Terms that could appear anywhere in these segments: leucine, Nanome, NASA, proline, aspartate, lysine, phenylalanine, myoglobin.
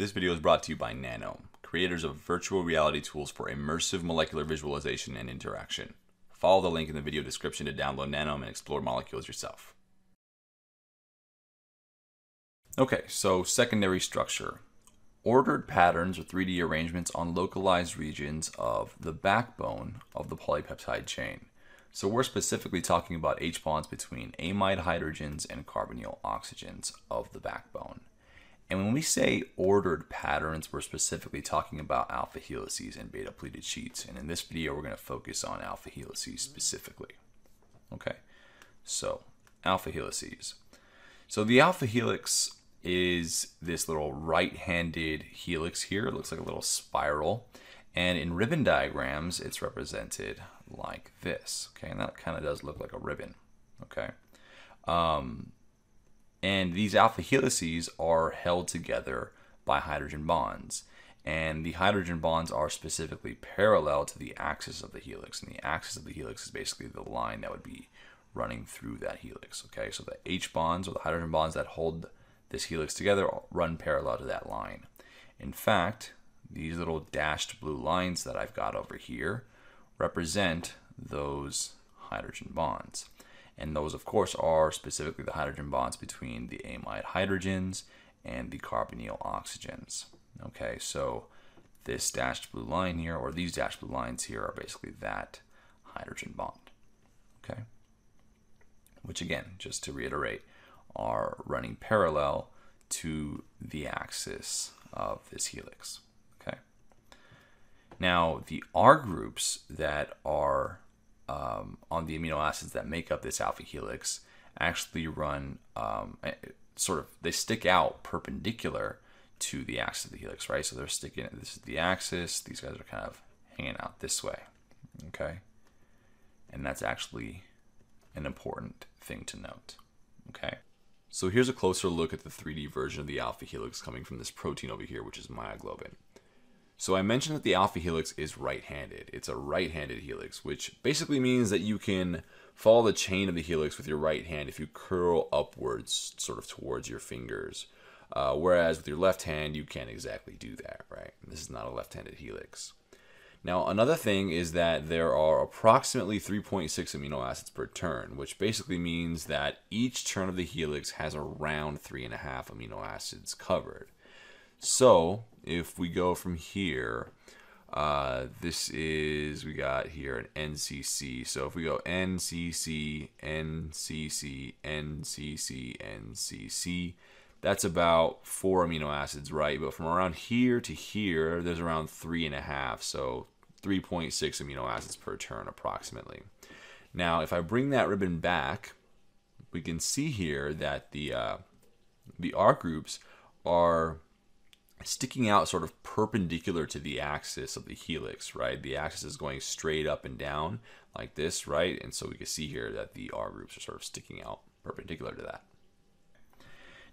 This video is brought to you by Nanome, creators of virtual reality tools for immersive molecular visualization and interaction. Follow the link in the video description to download Nanome and explore molecules yourself. Okay, so secondary structure. Ordered patterns or 3D arrangements on localized regions of the backbone of the polypeptide chain. So we're specifically talking about H bonds between amide hydrogens and carbonyl oxygens of the backbone. And when we say ordered patterns, we're specifically talking about alpha helices and beta pleated sheets. And in this video, we're going to focus on alpha helices specifically. Okay, so alpha helices. So the alpha helix is this little right-handed helix here. It looks like a little spiral. And in ribbon diagrams, it's represented like this. Okay, and that kind of does look like a ribbon. Okay. And these alpha helices are held together by hydrogen bonds. And the hydrogen bonds are specifically parallel to the axis of the helix. And the axis of the helix is basically the line that would be running through that helix. Okay, so the H bonds or the hydrogen bonds that hold this helix together run parallel to that line. In fact, these little dashed blue lines that I've got over here represent those hydrogen bonds. And those, of course, are specifically the hydrogen bonds between the amide hydrogens and the carbonyl oxygens. Okay, so this dashed blue line here, or these dashed blue lines here, are basically that hydrogen bond. Okay, which again, just to reiterate, are running parallel to the axis of this helix. Okay. Now, the R groups that are on the amino acids that make up this alpha helix actually run, they stick out perpendicular to the axis of the helix, right? So they're sticking, this is the axis, these guys are kind of hanging out this way, okay? And that's actually an important thing to note, okay? So here's a closer look at the 3D version of the alpha helix coming from this protein over here, which is myoglobin. So I mentioned that the alpha helix is right-handed. It's a right-handed helix, which basically means that you can follow the chain of the helix with your right hand if you curl upwards sort of towards your fingers. Whereas with your left hand, you can't exactly do that, right? This is not a left-handed helix. Now, another thing is that there are approximately 3.6 amino acids per turn, which basically means that each turn of the helix has around 3.5 amino acids covered. So if we go from here, we got here an NCC. So if we go NCC, NCC, NCC, NCC, that's about 4 amino acids, right? But from around here to here, there's around 3.5. So 3.6 amino acids per turn approximately. Now, if I bring that ribbon back, we can see here that the R groups are sticking out sort of perpendicular to the axis of the helix, right? The axis is going straight up and down like this, right? And so we can see here that the R groups are sort of sticking out perpendicular to that.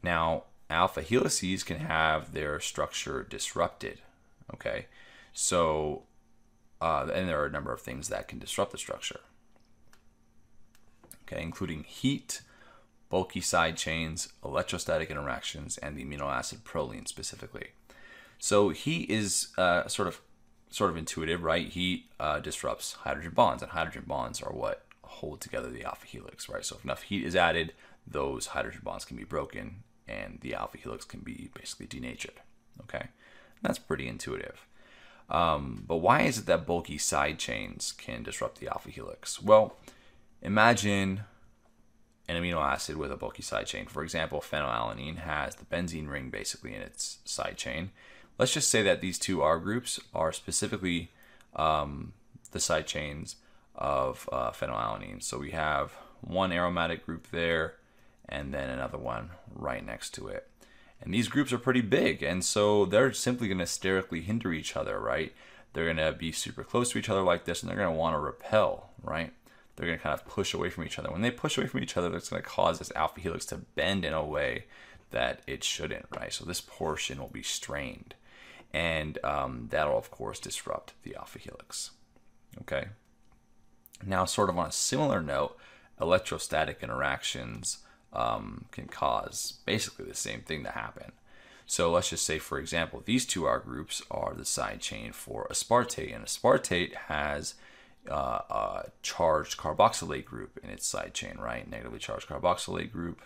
Now, alpha helices can have their structure disrupted, okay? So, and there are a number of things that can disrupt the structure, okay, including heat, bulky side chains, electrostatic interactions, and the amino acid proline specifically. So heat is sort of intuitive, right? Heat disrupts hydrogen bonds, and hydrogen bonds are what hold together the alpha helix, right? So if enough heat is added, those hydrogen bonds can be broken, and the alpha helix can be basically denatured, okay? That's pretty intuitive. But why is it that bulky side chains can disrupt the alpha helix? Well, imagine an amino acid with a bulky side chain. For example, phenylalanine has the benzene ring basically in its side chain. Let's just say that these two R groups are specifically the side chains of phenylalanine. So we have one aromatic group there and then another one right next to it. And these groups are pretty big, and so they're simply going to sterically hinder each other, right? They're going to be super close to each other like this, and they're going to want to repel, right? They're going to kind of push away from each other. When they push away from each other, that's going to cause this alpha helix to bend in a way that it shouldn't, right? So this portion will be strained. And that'll, of course, disrupt the alpha helix, okay? Now, sort of on a similar note, electrostatic interactions can cause basically the same thing to happen. So let's just say, for example, these two R groups are the side chain for aspartate, and aspartate has a charged carboxylate group in its side chain, right? Negatively charged carboxylate group,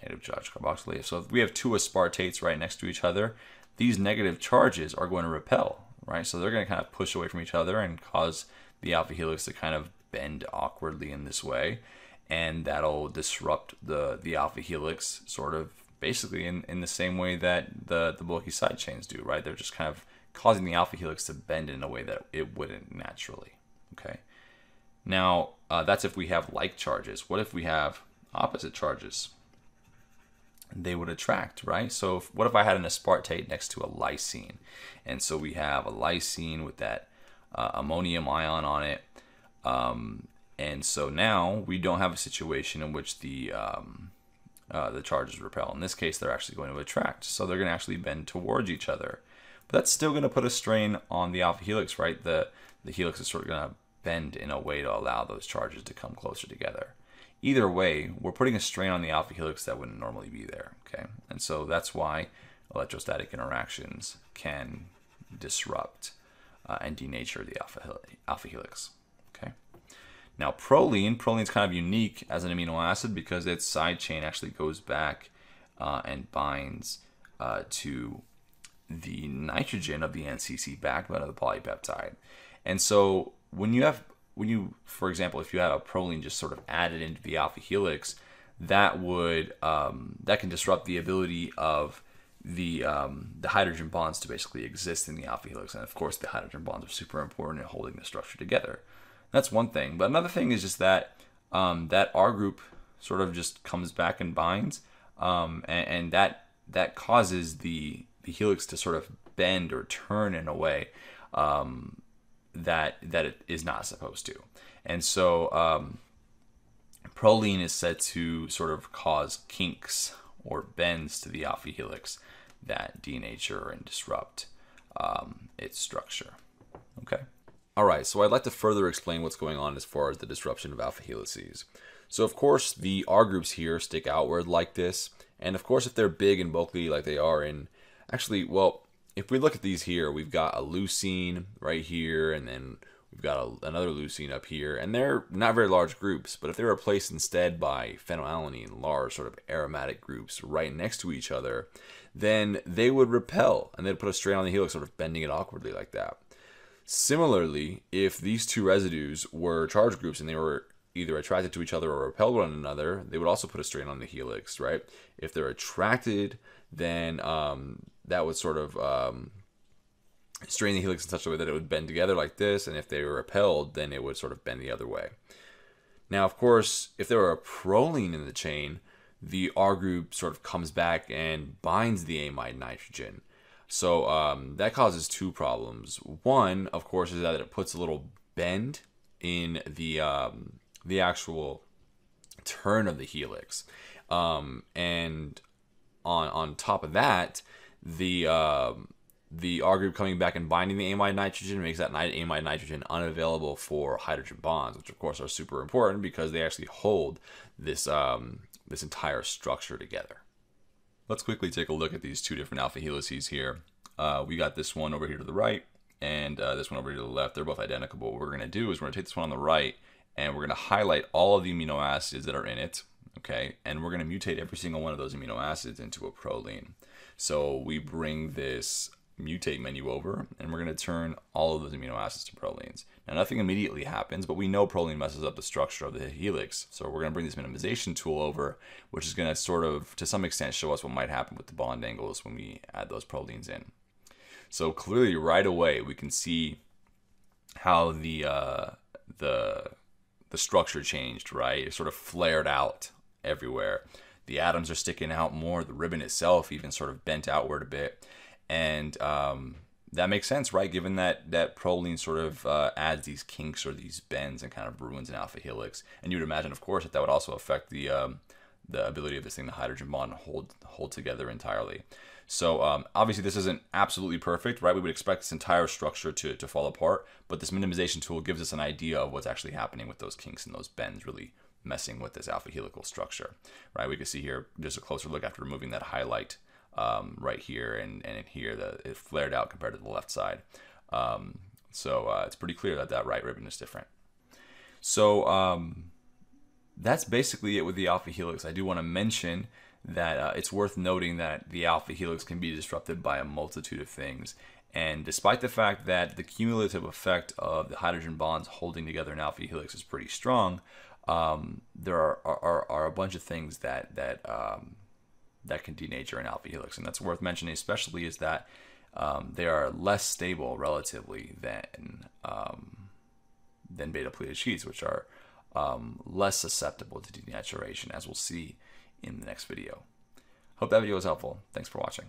negative charged carboxylate. So if we have two aspartates right next to each other, these negative charges are going to repel, right? So they're going to kind of push away from each other and cause the alpha helix to kind of bend awkwardly in this way, and that'll disrupt the alpha helix sort of basically in the same way that the bulky side chains do, right? They're just kind of causing the alpha helix to bend in a way that it wouldn't naturally, okay? Now, that's if we have like charges. What if we have opposite charges? They would attract, right? So if, what if I had an aspartate next to a lysine? And so we have a lysine with that ammonium ion on it. And so now we don't have a situation in which the charges repel. In this case, they're actually going to attract. So they're going to actually bend towards each other. But that's still going to put a strain on the alpha helix, right? The helix is sort of going to bend in a way to allow those charges to come closer together. Either way, we're putting a strain on the alpha helix that wouldn't normally be there, okay? And so that's why electrostatic interactions can disrupt and denature the alpha helix, okay? Now, proline's kind of unique as an amino acid because its side chain actually goes back and binds to the nitrogen of the NCC backbone of the polypeptide. And so when you, for example, if you had a proline just sort of added into the alpha helix, that would, that can disrupt the ability of the hydrogen bonds to basically exist in the alpha helix. And of course, the hydrogen bonds are super important in holding the structure together. That's one thing. But another thing is just that that R group sort of just comes back and binds, and that causes the helix to sort of bend or turn in a way that it is not supposed to. And so proline is said to sort of cause kinks or bends to the alpha helix that denature and disrupt its structure. Okay. All right, so I'd like to further explain what's going on as far as the disruption of alpha helices. So of course, the R groups here stick outward like this. And of course, if they're big and bulky like they are in, actually, well, if we look at these here, we've got a leucine right here, and then we've got another leucine up here, and they're not very large groups, but if they were replaced instead by phenylalanine, large sort of aromatic groups right next to each other, then they would repel, and they'd put a strain on the helix, sort of bending it awkwardly like that. Similarly, if these two residues were charge groups and they were either attracted to each other or repelled one another, they would also put a strain on the helix, right? If they're attracted, then that would sort of strain the helix in such a way that it would bend together like this, and if they were repelled, then it would sort of bend the other way. Now, of course, if there were a proline in the chain, the R group sort of comes back and binds the amide nitrogen. So that causes two problems. One, of course, is that it puts a little bend in the actual turn of the helix, and on top of that, the R group coming back and binding the amide nitrogen makes that amide nitrogen unavailable for hydrogen bonds, which of course are super important because they actually hold this this entire structure together. Let's quickly take a look at these two different alpha helices here. We got this one over here to the right and this one over here to the left. They're both identical, but what we're going to do is we're going to take this one on the right and we're going to highlight all of the amino acids that are in it, okay? And we're going to mutate every single one of those amino acids into a proline. So we bring this mutate menu over and we're going to turn all of those amino acids to prolines. Now, nothing immediately happens, but we know proline messes up the structure of the helix. So we're going to bring this minimization tool over, which is going to sort of, to some extent, show us what might happen with the bond angles when we add those prolines in. So clearly right away, we can see how the structure changed, right? It sort of flared out everywhere. The atoms are sticking out more. The ribbon itself even sort of bent outward a bit. And that makes sense, right? Given that proline sort of adds these kinks or these bends and kind of ruins an alpha helix. And you would imagine, of course, that would also affect the ability of this thing, the hydrogen bond, to hold together entirely. So obviously this isn't absolutely perfect, right? We would expect this entire structure to fall apart, but this minimization tool gives us an idea of what's actually happening with those kinks and those bends really messing with this alpha helical structure, right? We can see here just a closer look after removing that highlight right here and in here, it flared out compared to the left side. So it's pretty clear that that right ribbon is different. So that's basically it with the alpha helix. I do want to mention that it's worth noting that the alpha helix can be disrupted by a multitude of things. And despite the fact that the cumulative effect of the hydrogen bonds holding together an alpha helix is pretty strong, there are a bunch of things that can denature an alpha helix. And that's worth mentioning, especially is that they are less stable relatively than beta pleated sheets, which are less susceptible to denaturation, as we'll see in the next video. Hope that video was helpful. Thanks for watching.